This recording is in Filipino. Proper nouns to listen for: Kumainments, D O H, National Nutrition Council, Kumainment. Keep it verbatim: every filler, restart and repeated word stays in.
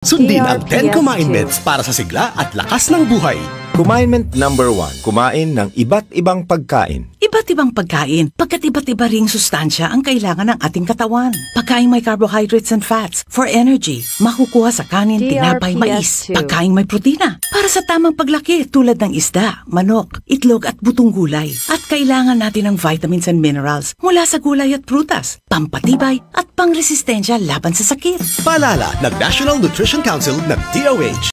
Sundin ang ten Kumainments para sa sigla at lakas ng buhay. Kumainment number one, kumain ng iba't ibang pagkain. Iba't ibang pagkain, pagkat iba't iba ring sustansya ang kailangan ng ating katawan. Pagkain may carbohydrates and fats for energy, makukuha sa kanin, tinapay, mais. Pagkain may protina, para sa tamang paglaki tulad ng isda, manok, itlog at butong gulay. At kailangan natin ng vitamins and minerals mula sa gulay at prutas, pampatibay at pangresistensya laban sa sakit. Paalala ng National Nutrition Council ng D O H.